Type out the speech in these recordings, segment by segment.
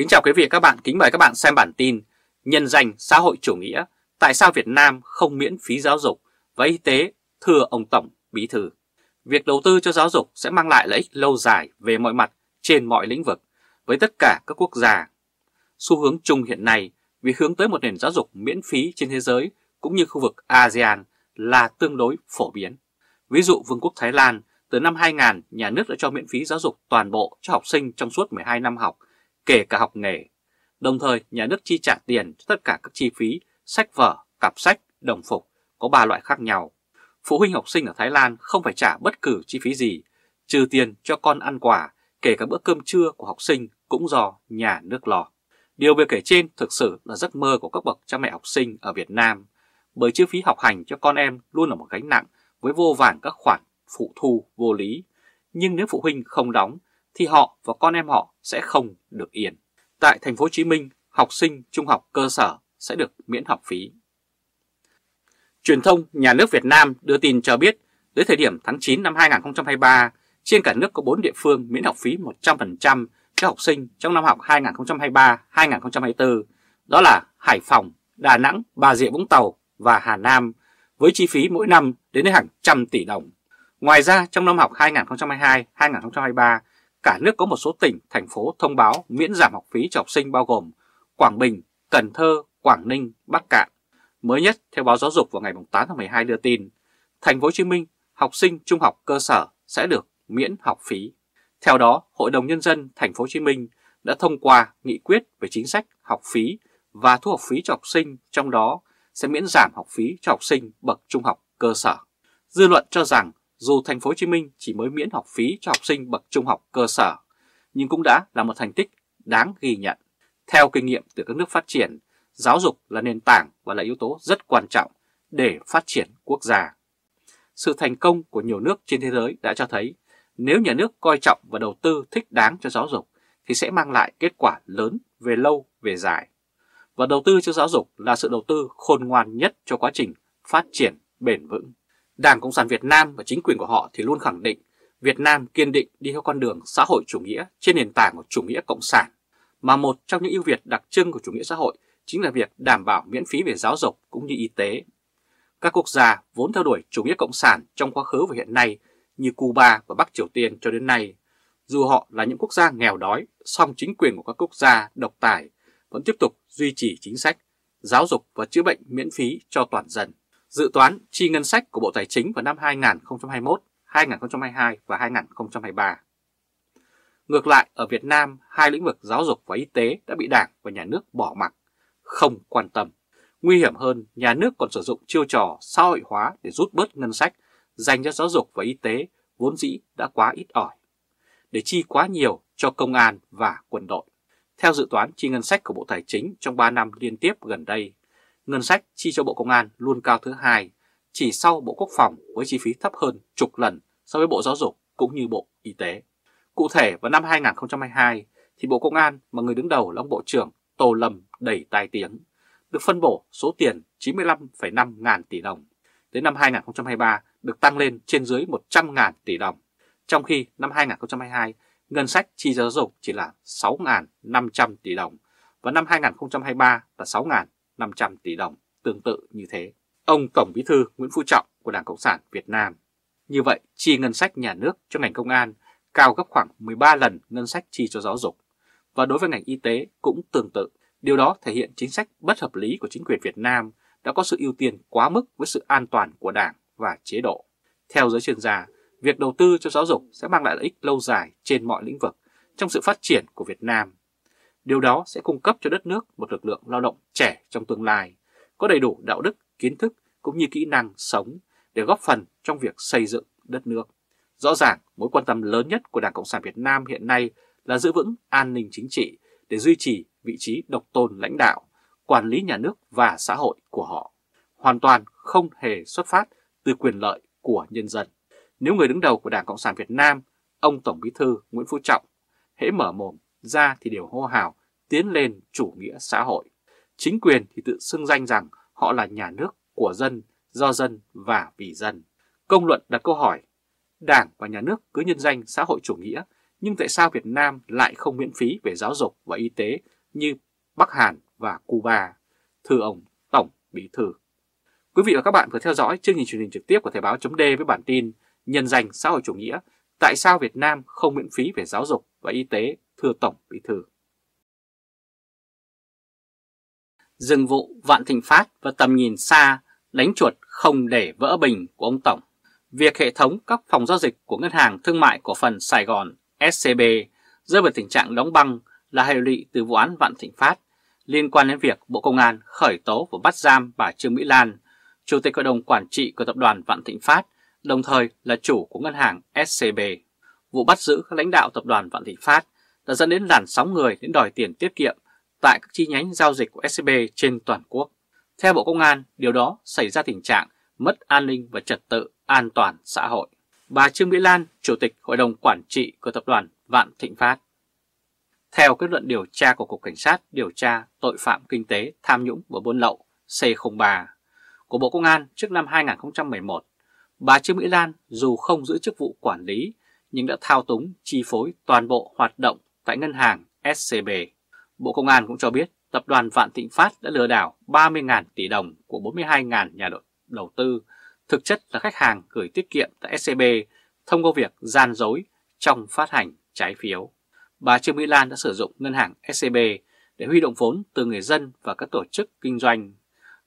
Kính chào quý vị và các bạn, kính mời các bạn xem bản tin Nhân danh xã hội chủ nghĩa, tại sao Việt Nam không miễn phí giáo dục và y tế, thưa ông Tổng Bí thư. Việc đầu tư cho giáo dục sẽ mang lại lợi ích lâu dài về mọi mặt trên mọi lĩnh vực với tất cả các quốc gia. Xu hướng chung hiện nay vì hướng tới một nền giáo dục miễn phí trên thế giới cũng như khu vực ASEAN là tương đối phổ biến. Ví dụ Vương quốc Thái Lan, từ năm 2000 nhà nước đã cho miễn phí giáo dục toàn bộ cho học sinh trong suốt 12 năm học, kể cả học nghề. Đồng thời nhà nước chi trả tiền cho tất cả các chi phí, sách vở, cặp sách, đồng phục, có 3 loại khác nhau. Phụ huynh học sinh ở Thái Lan không phải trả bất cứ chi phí gì, trừ tiền cho con ăn quà, kể cả bữa cơm trưa của học sinh cũng do nhà nước lo. Điều vừa kể trên thực sự là giấc mơ của các bậc cha mẹ học sinh ở Việt Nam, bởi chi phí học hành cho con em luôn là một gánh nặng với vô vàn các khoản phụ thu vô lý. Nhưng nếu phụ huynh không đóng thì họ và con em họ sẽ không được yên. Tại thành phố Hồ Chí Minh, học sinh trung học cơ sở sẽ được miễn học phí. Truyền thông nhà nước Việt Nam đưa tin cho biết, đến thời điểm tháng 9 năm 2023, trên cả nước có 4 địa phương miễn học phí 100% cho học sinh trong năm học 2023-2024, đó là Hải Phòng, Đà Nẵng, Bà Rịa Vũng Tàu và Hà Nam, với chi phí mỗi năm đến hàng trăm tỷ đồng. Ngoài ra, trong năm học 2022-2023, cả nước có một số tỉnh, thành phố thông báo miễn giảm học phí cho học sinh bao gồm Quảng Bình, Cần Thơ, Quảng Ninh, Bắc Cạn. Mới nhất, theo báo Giáo dục vào ngày 8 tháng 12 đưa tin, thành phố Hồ Chí Minh, học sinh trung học cơ sở sẽ được miễn học phí. Theo đó, Hội đồng Nhân dân thành phố Hồ Chí Minh đã thông qua nghị quyết về chính sách học phí và thu học phí cho học sinh, trong đó sẽ miễn giảm học phí cho học sinh bậc trung học cơ sở. Dư luận cho rằng dù thành phố Hồ Chí Minh chỉ mới miễn học phí cho học sinh bậc trung học cơ sở, nhưng cũng đã là một thành tích đáng ghi nhận. Theo kinh nghiệm từ các nước phát triển, giáo dục là nền tảng và là yếu tố rất quan trọng để phát triển quốc gia. Sự thành công của nhiều nước trên thế giới đã cho thấy nếu nhà nước coi trọng và đầu tư thích đáng cho giáo dục thì sẽ mang lại kết quả lớn về lâu về dài. Và đầu tư cho giáo dục là sự đầu tư khôn ngoan nhất cho quá trình phát triển bền vững. Đảng Cộng sản Việt Nam và chính quyền của họ thì luôn khẳng định Việt Nam kiên định đi theo con đường xã hội chủ nghĩa trên nền tảng của chủ nghĩa cộng sản, mà một trong những ưu việt đặc trưng của chủ nghĩa xã hội chính là việc đảm bảo miễn phí về giáo dục cũng như y tế. Các quốc gia vốn theo đuổi chủ nghĩa cộng sản trong quá khứ và hiện nay như Cuba và Bắc Triều Tiên cho đến nay, dù họ là những quốc gia nghèo đói, song chính quyền của các quốc gia độc tài vẫn tiếp tục duy trì chính sách giáo dục và chữa bệnh miễn phí cho toàn dân. Dự toán chi ngân sách của Bộ Tài chính vào năm 2021, 2022 và 2023. Ngược lại, ở Việt Nam, hai lĩnh vực giáo dục và y tế đã bị Đảng và Nhà nước bỏ mặc, không quan tâm. Nguy hiểm hơn, Nhà nước còn sử dụng chiêu trò xã hội hóa để rút bớt ngân sách dành cho giáo dục và y tế vốn dĩ đã quá ít ỏi, để chi quá nhiều cho công an và quân đội. Theo dự toán chi ngân sách của Bộ Tài chính trong 3 năm liên tiếp gần đây, ngân sách chi cho Bộ Công an luôn cao thứ hai, chỉ sau Bộ Quốc phòng với chi phí thấp hơn chục lần so với Bộ Giáo dục cũng như Bộ Y tế. Cụ thể vào năm 2022 thì Bộ Công an mà người đứng đầu là ông Bộ trưởng Tô Lâm đầy tai tiếng, được phân bổ số tiền 95,5 ngàn tỷ đồng. Đến năm 2023 được tăng lên trên dưới 100 ngàn tỷ đồng, trong khi năm 2022 ngân sách chi giáo dục chỉ là 6.500 tỷ đồng và năm 2023 là 6.500 tỷ đồng, tương tự như thế. Ông Tổng Bí thư Nguyễn Phú Trọng của Đảng Cộng sản Việt Nam. Như vậy, chi ngân sách nhà nước cho ngành công an cao gấp khoảng 13 lần ngân sách chi cho giáo dục. Và đối với ngành y tế cũng tương tự. Điều đó thể hiện chính sách bất hợp lý của chính quyền Việt Nam đã có sự ưu tiên quá mức với sự an toàn của Đảng và chế độ. Theo giới chuyên gia, việc đầu tư cho giáo dục sẽ mang lại lợi ích lâu dài trên mọi lĩnh vực trong sự phát triển của Việt Nam. Điều đó sẽ cung cấp cho đất nước một lực lượng lao động trẻ trong tương lai, có đầy đủ đạo đức, kiến thức cũng như kỹ năng sống để góp phần trong việc xây dựng đất nước. Rõ ràng, mối quan tâm lớn nhất của Đảng Cộng sản Việt Nam hiện nay là giữ vững an ninh chính trị để duy trì vị trí độc tôn lãnh đạo, quản lý nhà nước và xã hội của họ, hoàn toàn không hề xuất phát từ quyền lợi của nhân dân. Nếu người đứng đầu của Đảng Cộng sản Việt Nam, ông Tổng Bí thư Nguyễn Phú Trọng, hễ mở mồm ra thì đều hô hào tiến lên chủ nghĩa xã hội. Chính quyền thì tự xưng danh rằng họ là nhà nước của dân, do dân và vì dân. Công luận đặt câu hỏi, Đảng và Nhà nước cứ nhân danh xã hội chủ nghĩa nhưng tại sao Việt Nam lại không miễn phí về giáo dục và y tế như Bắc Hàn và Cuba? Thưa ông Tổng Bí Thư. Quý vị và các bạn vừa theo dõi chương trình truyền hình trực tiếp của Thời báo.de với bản tin Nhân danh xã hội chủ nghĩa, tại sao Việt Nam không miễn phí về giáo dục và y tế, thưa Tổng Bí Thư. Dừng vụ Vạn Thịnh Phát và tầm nhìn xa, đánh chuột không để vỡ bình của ông Tổng. Việc hệ thống các phòng giao dịch của Ngân hàng Thương mại Cổ phần Sài Gòn SCB rơi vào tình trạng đóng băng là hệ lụy từ vụ án Vạn Thịnh Phát liên quan đến việc Bộ Công an khởi tố và bắt giam bà Trương Mỹ Lan, Chủ tịch Hội đồng Quản trị của Tập đoàn Vạn Thịnh Phát, đồng thời là chủ của Ngân hàng SCB. Vụ bắt giữ các lãnh đạo Tập đoàn Vạn Thịnh Phát đã dẫn đến làn sóng người đến đòi tiền tiết kiệm tại các chi nhánh giao dịch của SCB trên toàn quốc. Theo Bộ Công an, điều đó xảy ra tình trạng mất an ninh và trật tự an toàn xã hội. Bà Trương Mỹ Lan, Chủ tịch Hội đồng Quản trị của Tập đoàn Vạn Thịnh Phát. Theo kết luận điều tra của Cục Cảnh sát điều tra tội phạm kinh tế, tham nhũng và buôn lậu C03 của Bộ Công an trước năm 2011, bà Trương Mỹ Lan dù không giữ chức vụ quản lý nhưng đã thao túng chi phối toàn bộ hoạt động tại ngân hàng SCB. Bộ Công an cũng cho biết Tập đoàn Vạn Thịnh Phát đã lừa đảo 30.000 tỷ đồng của 42.000 nhà đầu tư, thực chất là khách hàng gửi tiết kiệm tại SCB thông qua việc gian dối trong phát hành trái phiếu. Bà Trương Mỹ Lan đã sử dụng ngân hàng SCB để huy động vốn từ người dân và các tổ chức kinh doanh.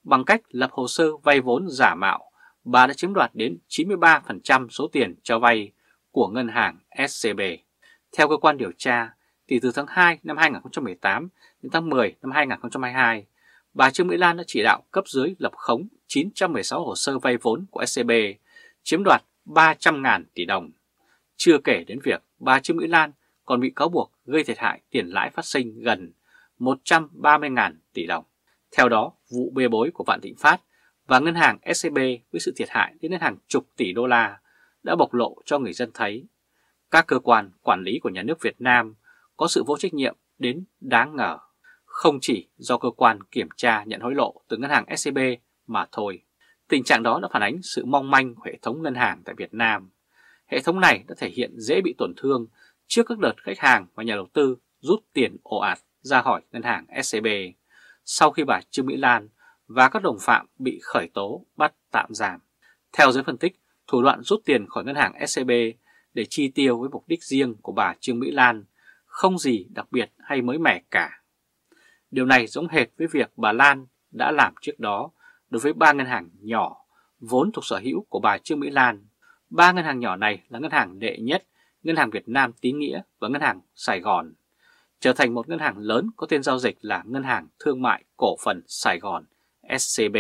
Bằng cách lập hồ sơ vay vốn giả mạo, bà đã chiếm đoạt đến 93% số tiền cho vay của ngân hàng SCB. Theo cơ quan điều tra, thì từ tháng 2 năm 2018 đến tháng 10 năm 2022, bà Trương Mỹ Lan đã chỉ đạo cấp dưới lập khống 916 hồ sơ vay vốn của SCB, chiếm đoạt 300.000 tỷ đồng. Chưa kể đến việc bà Trương Mỹ Lan còn bị cáo buộc gây thiệt hại tiền lãi phát sinh gần 130.000 tỷ đồng. Theo đó, vụ bê bối của Vạn Thịnh Phát và ngân hàng SCB với sự thiệt hại đến hàng chục tỷ đô la đã bộc lộ cho người dân thấy các cơ quan quản lý của nhà nước Việt Nam có sự vô trách nhiệm đến đáng ngờ, không chỉ do cơ quan kiểm tra nhận hối lộ từ ngân hàng SCB mà thôi. Tình trạng đó đã phản ánh sự mong manh của hệ thống ngân hàng tại Việt Nam. Hệ thống này đã thể hiện dễ bị tổn thương trước các đợt khách hàng và nhà đầu tư rút tiền ồ ạt ra khỏi ngân hàng SCB sau khi bà Trương Mỹ Lan và các đồng phạm bị khởi tố bắt tạm giam. Theo giới phân tích, thủ đoạn rút tiền khỏi ngân hàng SCB để chi tiêu với mục đích riêng của bà Trương Mỹ Lan không gì đặc biệt hay mới mẻ cả. Điều này giống hệt với việc bà Lan đã làm trước đó đối với ba ngân hàng nhỏ vốn thuộc sở hữu của bà Trương Mỹ Lan. Ba ngân hàng nhỏ này là Ngân hàng Đệ Nhất, Ngân hàng Việt Nam Tín Nghĩa và Ngân hàng Sài Gòn, trở thành một ngân hàng lớn có tên giao dịch là Ngân hàng Thương mại Cổ phần Sài Gòn SCB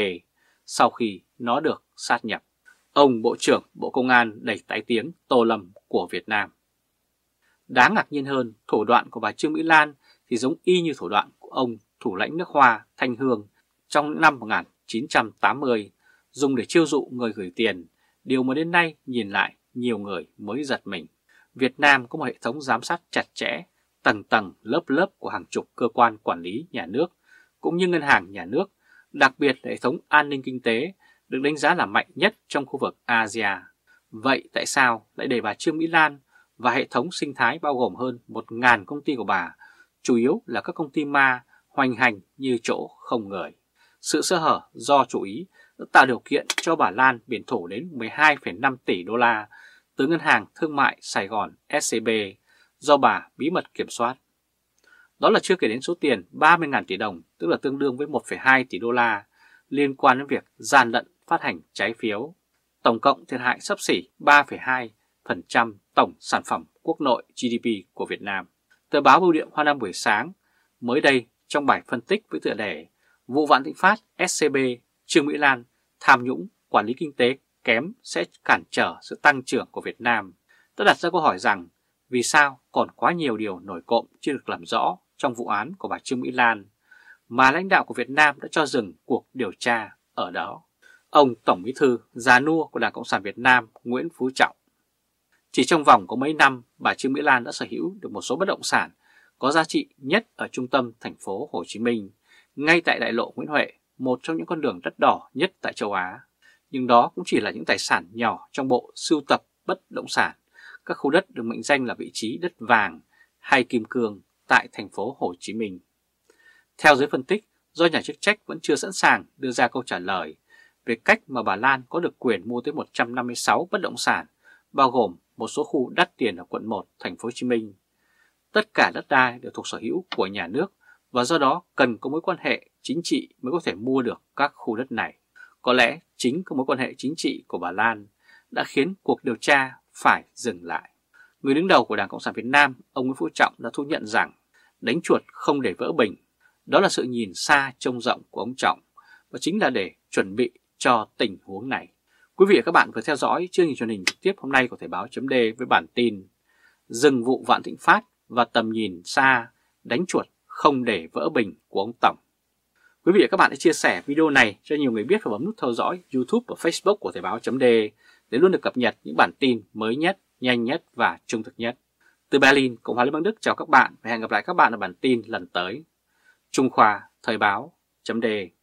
sau khi nó được sát nhập. Ông Bộ trưởng Bộ Công an đẩy tai tiếng Tô Lâm của Việt Nam. Đáng ngạc nhiên hơn, thủ đoạn của bà Trương Mỹ Lan thì giống y như thủ đoạn của ông thủ lãnh nước Hoa Thanh Hương trong những năm 1980 dùng để chiêu dụ người gửi tiền, điều mà đến nay nhìn lại nhiều người mới giật mình. Việt Nam có một hệ thống giám sát chặt chẽ, tầng tầng lớp lớp của hàng chục cơ quan quản lý nhà nước cũng như ngân hàng nhà nước, đặc biệt là hệ thống an ninh kinh tế được đánh giá là mạnh nhất trong khu vực ASEAN. Vậy tại sao lại để bà Trương Mỹ Lan và hệ thống sinh thái bao gồm hơn 1.000 công ty của bà, chủ yếu là các công ty ma, hoành hành như chỗ không người? Sự sơ hở do chủ ý đã tạo điều kiện cho bà Lan biển thủ đến 12,5 tỷ đô la từ Ngân hàng Thương mại Sài Gòn SCB do bà bí mật kiểm soát. Đó là chưa kể đến số tiền 30.000 tỷ đồng, tức là tương đương với 1,2 tỷ đô la, liên quan đến việc gian lận phát hành trái phiếu. Tổng cộng thiệt hại xấp xỉ 3,2% tổng sản phẩm quốc nội GDP của Việt Nam. Tờ báo Bưu điện Hoa Nam buổi sáng mới đây trong bài phân tích với tựa đề "Vụ Vạn Thịnh Phát, SCB, Trương Mỹ Lan, tham nhũng, quản lý kinh tế kém sẽ cản trở sự tăng trưởng của Việt Nam" đã đặt ra câu hỏi rằng vì sao còn quá nhiều điều nổi cộm chưa được làm rõ trong vụ án của bà Trương Mỹ Lan mà lãnh đạo của Việt Nam đã cho dừng cuộc điều tra ở đó. Ông Tổng Bí thư già nua của Đảng Cộng sản Việt Nam Nguyễn Phú Trọng. Chỉ trong vòng có mấy năm, bà Trương Mỹ Lan đã sở hữu được một số bất động sản có giá trị nhất ở trung tâm thành phố Hồ Chí Minh, ngay tại đại lộ Nguyễn Huệ, một trong những con đường đắt đỏ nhất tại châu Á. Nhưng đó cũng chỉ là những tài sản nhỏ trong bộ sưu tập bất động sản các khu đất được mệnh danh là vị trí đất vàng hay kim cương tại thành phố Hồ Chí Minh. Theo giới phân tích, do nhà chức trách vẫn chưa sẵn sàng đưa ra câu trả lời về cách mà bà Lan có được quyền mua tới 156 bất động sản, bao gồm một số khu đắt tiền ở quận 1 thành phố Hồ Chí Minh. Tất cả đất đai đều thuộc sở hữu của nhà nước và do đó cần có mối quan hệ chính trị mới có thể mua được các khu đất này. Có lẽ chính các mối quan hệ chính trị của bà Lan đã khiến cuộc điều tra phải dừng lại. Người đứng đầu của Đảng Cộng sản Việt Nam, ông Nguyễn Phú Trọng đã thú nhận rằng đánh chuột không để vỡ bình. Đó là sự nhìn xa trông rộng của ông Trọng và chính là để chuẩn bị cho tình huống này. Quý vị và các bạn vừa theo dõi chương trình truyền hình trực tiếp hôm nay của Thời báo.de với bản tin Dừng vụ Vạn Thịnh Phát và tầm nhìn xa đánh chuột không để vỡ bình của ông Tổng. Quý vị và các bạn hãy chia sẻ video này cho nhiều người biết và bấm nút theo dõi YouTube và Facebook của Thời báo.de để luôn được cập nhật những bản tin mới nhất, nhanh nhất và trung thực nhất. Từ Berlin, Cộng hòa Liên bang Đức chào các bạn và hẹn gặp lại các bạn ở bản tin lần tới. Trung Khoa, Thời báo.de